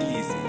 easy.